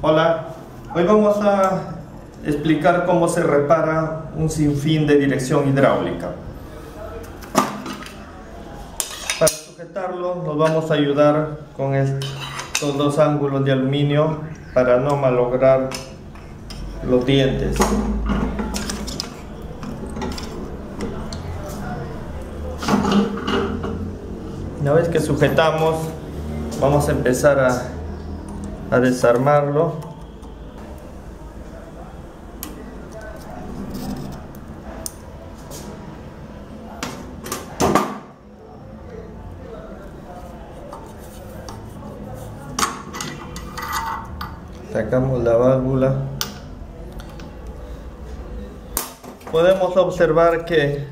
Hola, hoy vamos a explicar cómo se repara un sinfín de dirección hidráulica. Para sujetarlo nos vamos a ayudar con estos dos ángulos de aluminio para no malograr los dientes. Una vez que sujetamos, vamos a empezar a desarmarlo. Sacamos la válvula. Podemos observar que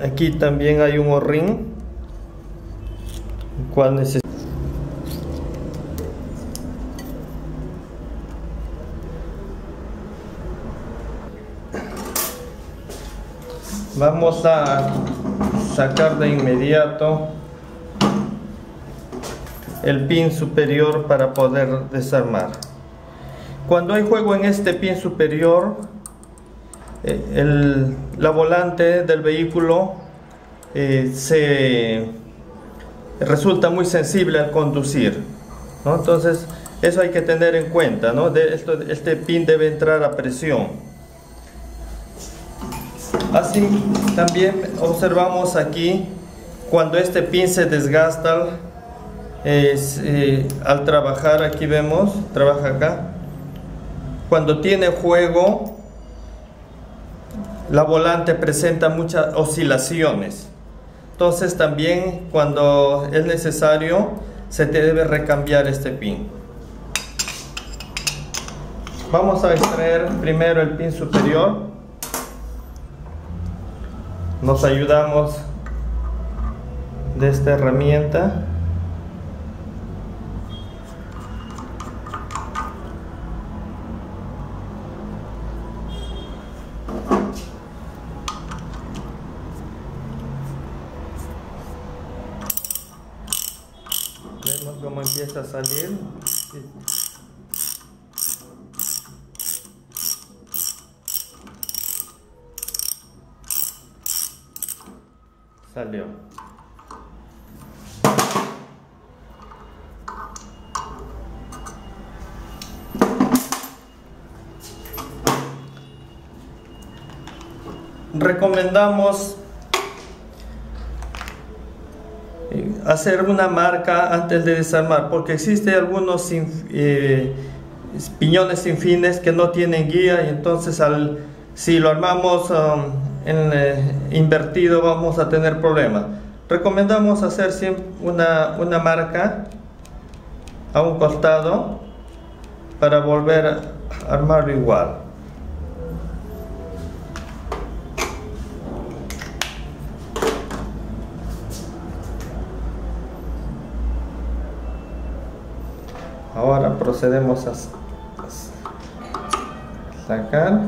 aquí también hay un o-ring, el cual necesitamos. Vamos a sacar de inmediato el pin superior para poder desarmar. Cuando hay juego en este pin superior, la volante del vehículo resulta muy sensible al conducir, ¿no? Entonces eso hay que tener en cuenta, ¿no? Este pin debe entrar a presión. Así también observamos aquí cuando este pin se desgasta al trabajar. Aquí vemos, trabaja acá. Cuando tiene juego, la volante presenta muchas oscilaciones. Entonces también, cuando es necesario, se debe recambiar este pin. Vamos a extraer primero el pin superior. Nos ayudamos de esta herramienta. Vemos cómo empieza a salir. Salió. Recomendamos hacer una marca antes de desarmar, porque existe algunos piñones sin fines que no tienen guía, y entonces si lo armamos invertido vamos a tener problemas. Recomendamos hacer siempre una marca a un costado para volver a armarlo igual. Ahora procedemos a sacar.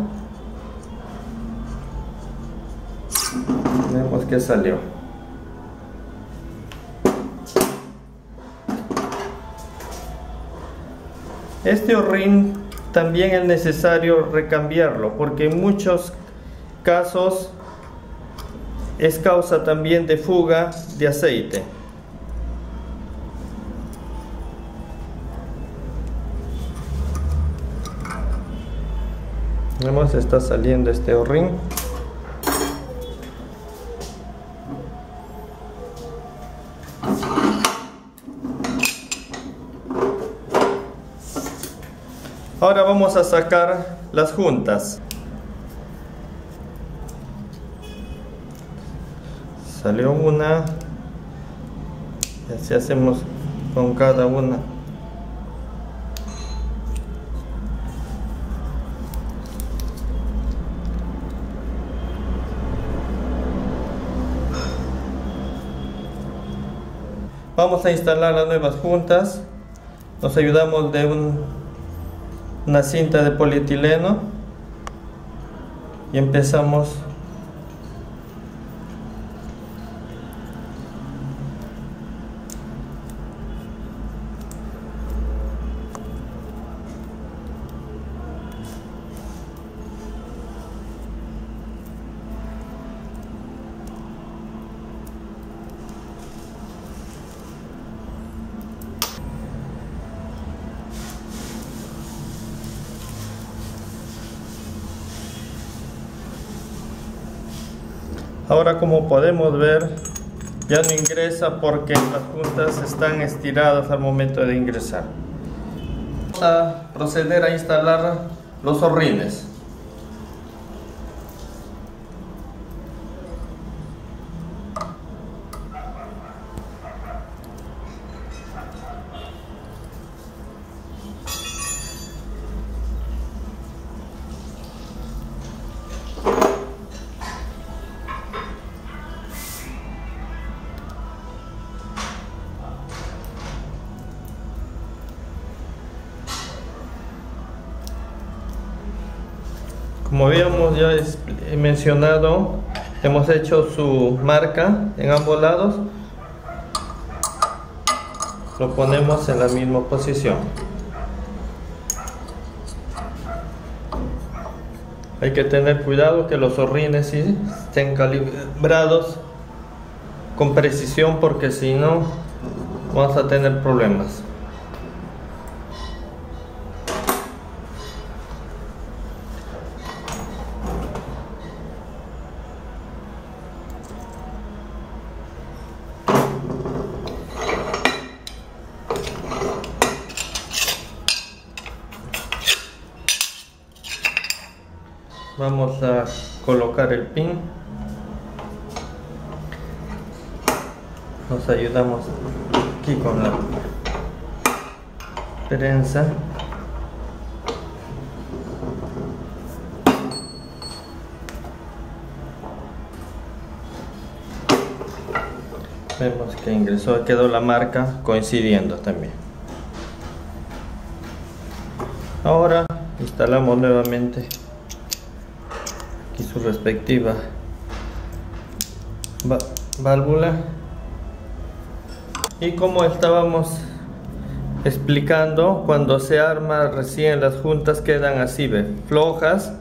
Vemos que salió. Este o-ring también es necesario recambiarlo, porque en muchos casos es causa también de fuga de aceite. Vemos, está saliendo este o-ring. Ahora vamos a sacar las juntas. Salió una. Y así hacemos con cada una. Vamos a instalar las nuevas juntas. Nos ayudamos de una cinta de polietileno y empezamos Ahora, como podemos ver, ya no ingresa porque las puntas están estiradas al momento de ingresar. Vamos a proceder a instalar los zorrines. Como habíamos ya mencionado, hemos hecho su marca en ambos lados. Lo ponemos en la misma posición. Hay que tener cuidado que los zorrines estén calibrados con precisión, porque si no vamos a tener problemas. Vamos a colocar el pin. Nos ayudamos aquí con la prensa. Vemos que ingresó, quedó la marca coincidiendo también. Ahora instalamos nuevamente y su respectiva válvula, y como estábamos explicando, cuando se arma recién las juntas quedan así, ¿ve? Flojas,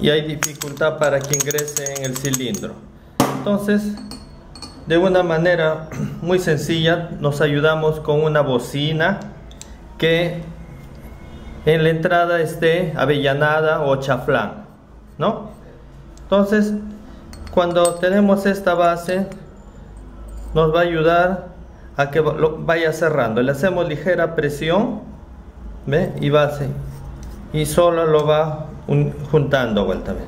y hay dificultad para que ingrese en el cilindro. Entonces, de una manera muy sencilla, nos ayudamos con una bocina que en la entrada esté avellanada o chaflán, ¿no? Entonces, cuando tenemos esta base, nos va a ayudar a que vaya cerrando. Le hacemos ligera presión, ¿ve? Y base, y solo lo va juntando vuelta, ¿ve?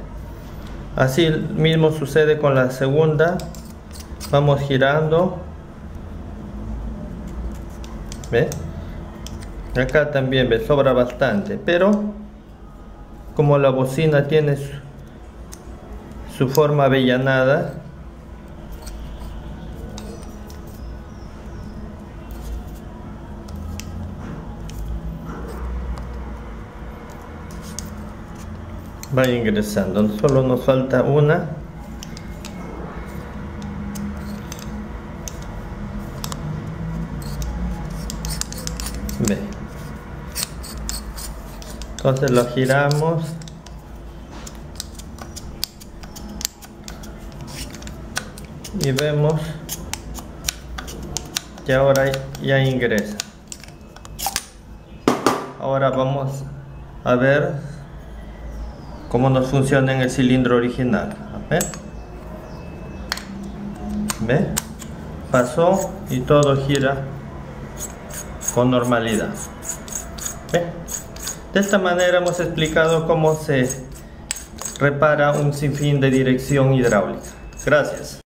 Así mismo sucede con la segunda. Vamos girando, ¿ve? Acá también, ¿ve? Sobra bastante, pero como la bocina tiene su forma avellanada, va ingresando. Solo nos falta una. Ve. Entonces lo giramos y vemos que ahora ya ingresa. Ahora vamos a ver cómo nos funciona en el cilindro original. ¿Ve? Pasó y todo gira con normalidad. ¿Ve? De esta manera hemos explicado cómo se repara un sinfín de dirección hidráulica. Gracias.